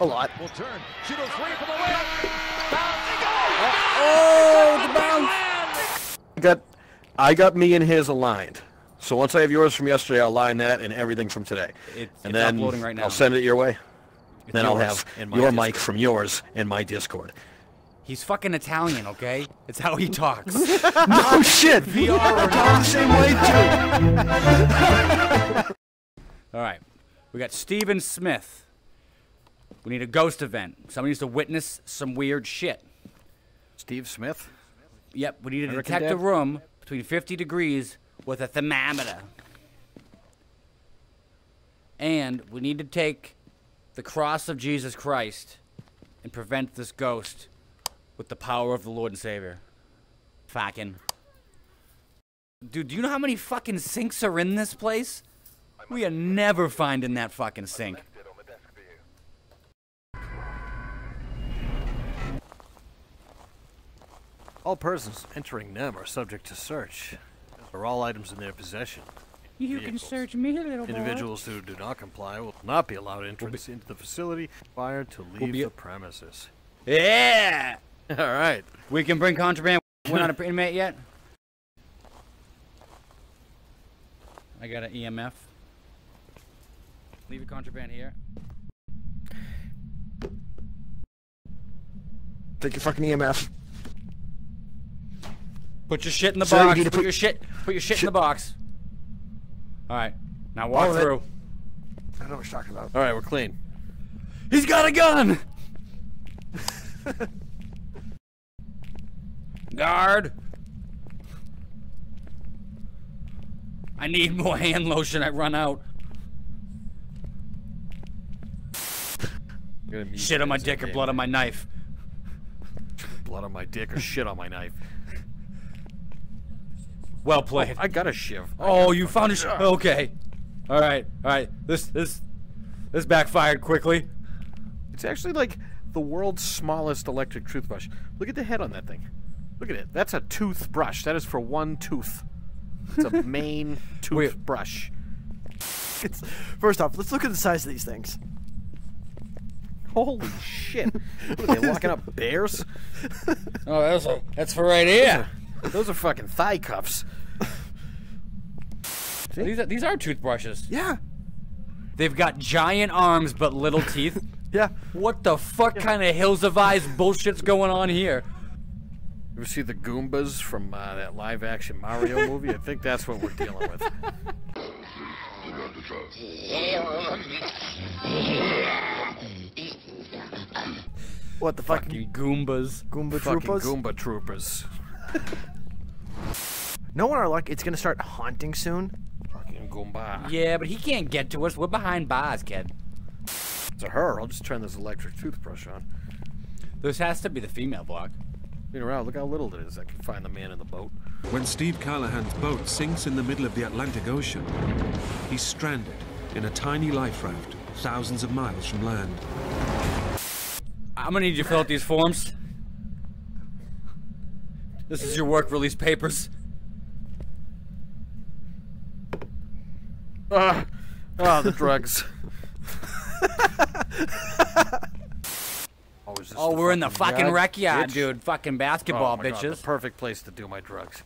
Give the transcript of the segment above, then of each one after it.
A lot. Will turn. She goes free for the layup. Oh, the bounce! I got me and his aligned. So once I have yours from yesterday, I'll align that and everything from today. And then uploading right now. I'll send it your way. Then I'll have your mic from yours in my Discord. He's fucking Italian, okay? It's how he talks. No shit! VR talks the same way too! Alright. We got Steven Smith. We need a ghost event. Somebody needs to witness some weird shit. Steve Smith? Yep, we need to detect a room between 50 degrees with a thermometer. And we need to take the cross of Jesus Christ and prevent this ghost with the power of the Lord and Savior. Fucking. Dude, do you know how many fucking sinks are in this place? We are never finding that fucking sink. All persons entering them are subject to search for all items in their possession. You vehicles. Can search me, little boy. Individuals who do not comply will not be allowed entrance into the facility, required to leave the premises. Yeah! All right. We can bring contraband. We're not an inmate yet. I got an EMF. Leave your contraband here. Take your fucking EMF. Put your shit in the box. You put your shit in the box. All right. Now walk through. I don't know what you're talking about. All right, we're clean. He's got a gun. Guard. I need more hand lotion. I run out. Shit on my dick or blood on my knife. Blood on my dick or shit on my knife. Well played. Oh, I got a shiv. Oh, you found a shiv. Okay. All right. All right. This backfired quickly. It's actually like the world's smallest electric toothbrush. Look at the head on that thing. Look at it. That's a toothbrush. That is for one tooth. It's a main toothbrush. First off, let's look at the size of these things. Holy shit. What are they, walking up bears? Oh, that's for right here. Those are fucking thigh cuffs. These are toothbrushes. Yeah. They've got giant arms but little teeth. Yeah. What the fuck kind of Hills of Eyes bullshit's going on here? You ever see the Goombas from that live-action Mario movie? I think that's what we're dealing with. What the fucking Goombas? Goomba fucking Troopers? Goomba Troopers. Knowing our luck, it's gonna start haunting soon. Fucking Goomba. Yeah, but he can't get to us. We're behind bars, kid. To her, I'll just turn this electric toothbrush on. This has to be the female block. Look around, look how little it is. I can find the man in the boat. When Steve Callahan's boat sinks in the middle of the Atlantic Ocean, he's stranded in a tiny life raft thousands of miles from land. I'm gonna need you to fill out these forms. This is your work release papers. Ah, the drugs. Oh, we're in the fucking wreck yard, dude. Fucking basketball, oh my bitches. God, the perfect place to do my drugs.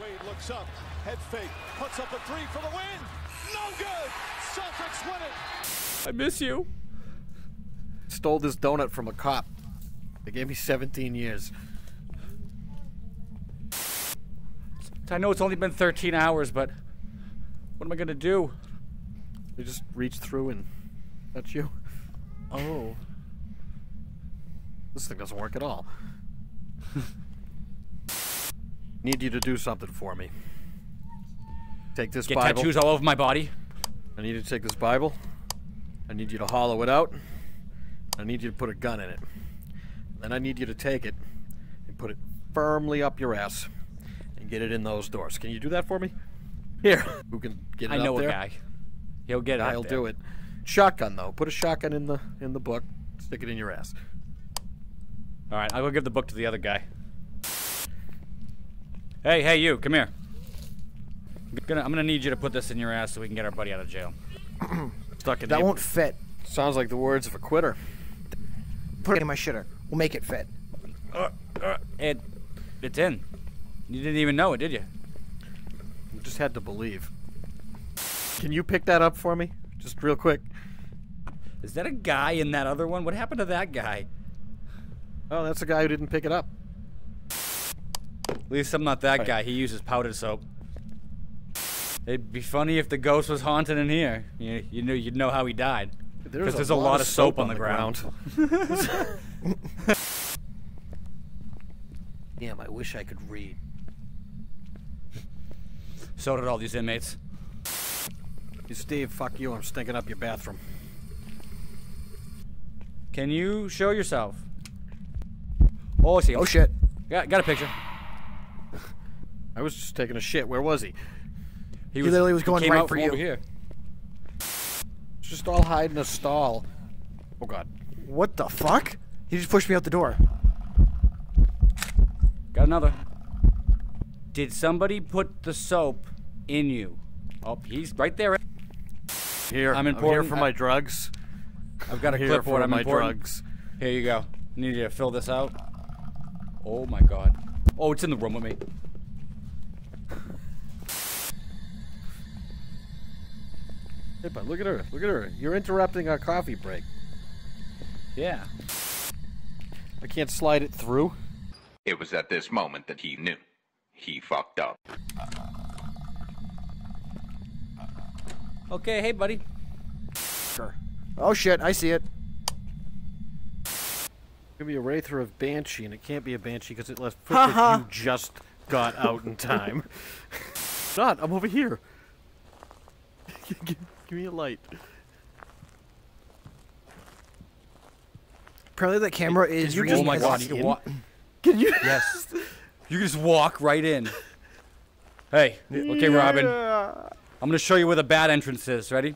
Wade looks up, head fake, puts up a three for the win. No good. Celtics win it. I miss you. Stole this donut from a cop. They gave me 17 years. I know it's only been 13 hours, but what am I gonna do? They just reached through and that's you. Oh. This thing doesn't work at all. Need you to do something for me. Take this Bible. Get tattoos all over my body. I need you to take this Bible. I need you to hollow it out. I need you to put a gun in it. Then I need you to take it and put it firmly up your ass and get it in those doors. Can you do that for me? Here. Who can get it up there? I know a guy. He'll get it up there. I'll do it. Shotgun though. Put a shotgun in the book. Stick it in your ass. All right, I'll go give the book to the other guy. Hey, hey, you, come here. I'm gonna need you to put this in your ass so we can get our buddy out of jail. Stuck in. That won't fit. Sounds like the words of a quitter. Put it in my shitter. We'll make it fit. It's in. You didn't even know it, did you? You just had to believe. Can you pick that up for me? Just real quick. Is that a guy in that other one? What happened to that guy? Oh, that's the guy who didn't pick it up. At least I'm not that guy. He uses powder soap. It'd be funny if the ghost was haunted in here. You'd know how he died. Because there's a lot of soap on the ground. Damn, I wish I could read. So did all these inmates. Hey, Steve, fuck you. I'm stinking up your bathroom. Can you show yourself? Oh, I see. Oh, shit. Got a picture. I was just taking a shit. Where was he? He literally was going right for you. Over here. Just all hide in a stall. Oh god. What the fuck? He just pushed me out the door. Got another. Did somebody put the soap in you? Oh, he's right there. Here, I'm here for my drugs. I've got a clipboard. I'm important. Drugs. Here you go. I need you to fill this out. Oh my god. Oh, it's in the room with me. Hey, but look at her. Look at her. You're interrupting our coffee break. Yeah. I can't slide it through. It was at this moment that he knew. He fucked up. Okay, hey, buddy. Sure. Oh, shit. I see it. Give me a Wraither of Banshee, and it can't be a Banshee because it left foot that you just got out in time. God, I'm over here. Give me a light. Apparently the camera is... Oh my god, you can walk... Can you... Yes. You can just walk right in. Hey. Okay, yeah. Robin. I'm gonna show you where the bad entrance is. Ready?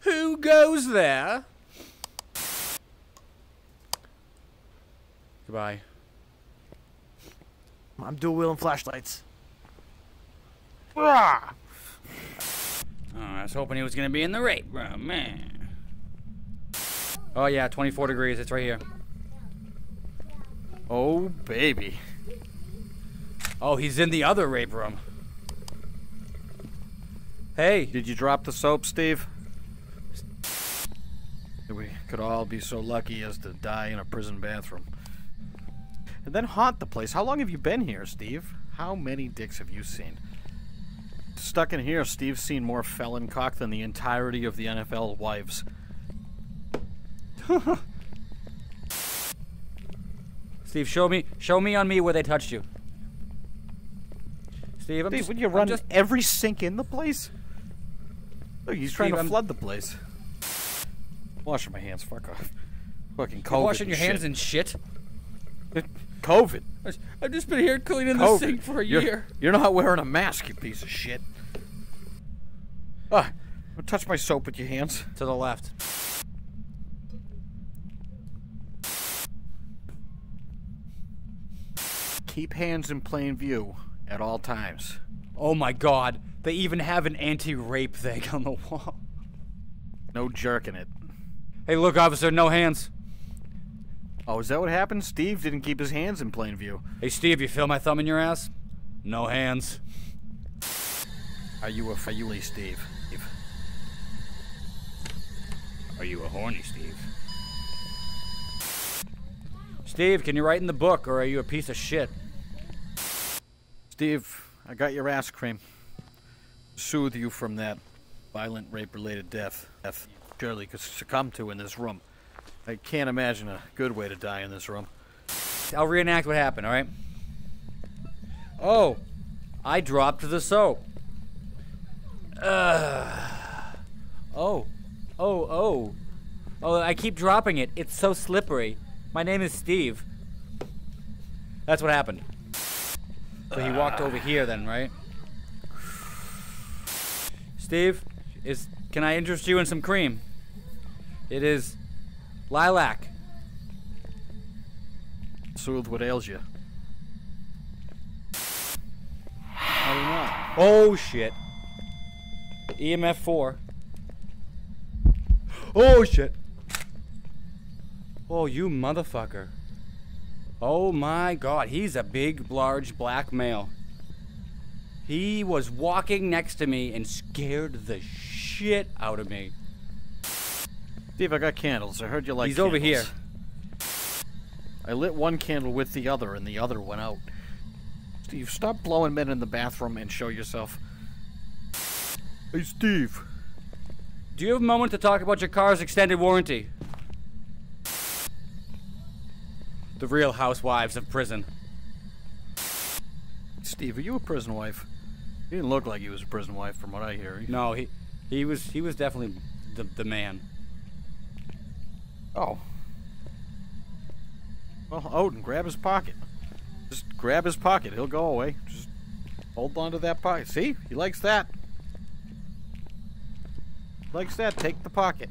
Who goes there? Goodbye. I'm dual wheel and flashlights. Rah! Oh, I was hoping he was gonna be in the rape room, man. Oh yeah, 24 degrees. It's right here. Oh baby. Oh, he's in the other rape room. Hey, did you drop the soap, Steve? We could all be so lucky as to die in a prison bathroom. And then haunt the place. How long have you been here, Steve? How many dicks have you seen? Stuck in here, Steve's seen more felon cock than the entirety of the NFL wives. Steve, show me on me where they touched you. Steve, would you run just every sink in the place? Look, he's trying to flood the place. Washing my hands, fuck off. Fucking COVID. You're washing your hands and shit. COVID. I've just been here cleaning the sink for a year. You're not wearing a mask, you piece of shit. Ah, don't touch my soap with your hands. To the left. Keep hands in plain view at all times. Oh my god, they even have an anti-rape thing on the wall. No jerking it. Hey look, officer, no hands. Oh, is that what happened? Steve didn't keep his hands in plain view. Hey, Steve, you feel my thumb in your ass? No hands. Are you a fairy, Steve? Are you a horny, Steve? Steve, can you write in the book, or are you a piece of shit? Steve, I got your ass cream. Soothe you from that violent rape-related death you surely could succumb to in this room. I can't imagine a good way to die in this room. I'll reenact what happened, alright? Oh, I dropped the soap. Oh, I keep dropping it. It's so slippery. My name is Steve. That's what happened. So he walked over here then, right? Steve, can I interest you in some cream? It is... lilac. Soothe what ails you. How do you know? Oh shit. EMF 4. Oh shit. Oh, you motherfucker. Oh my god, he's a big, large black male. He was walking next to me and scared the shit out of me. Steve, I got candles. I heard you like candles. He's over here. I lit one candle with the other, and the other went out. Steve, stop blowing men in the bathroom and show yourself. Hey, Steve. Do you have a moment to talk about your car's extended warranty? The real housewives of prison. Steve, are you a prison wife? He didn't look like he was a prison wife from what I hear. No, he was definitely the man. Oh. Well, Odin, grab his pocket. Just grab his pocket. He'll go away. Just hold on to that pocket. See? He likes that. Likes that. Take the pocket.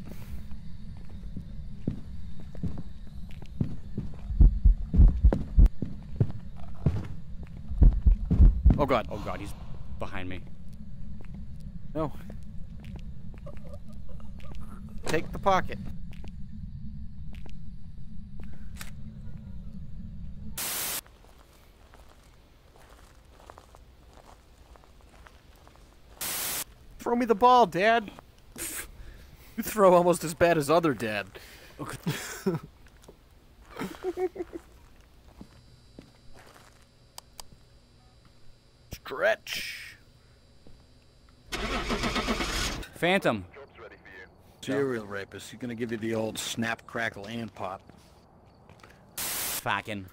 Oh god. Oh god, he's behind me. No. Take the pocket. Throw me the ball, Dad. You throw almost as bad as other Dad. Okay. Stretch. Phantom. Serial rapist. He's gonna give you the old snap, crackle, and pop. Fucking.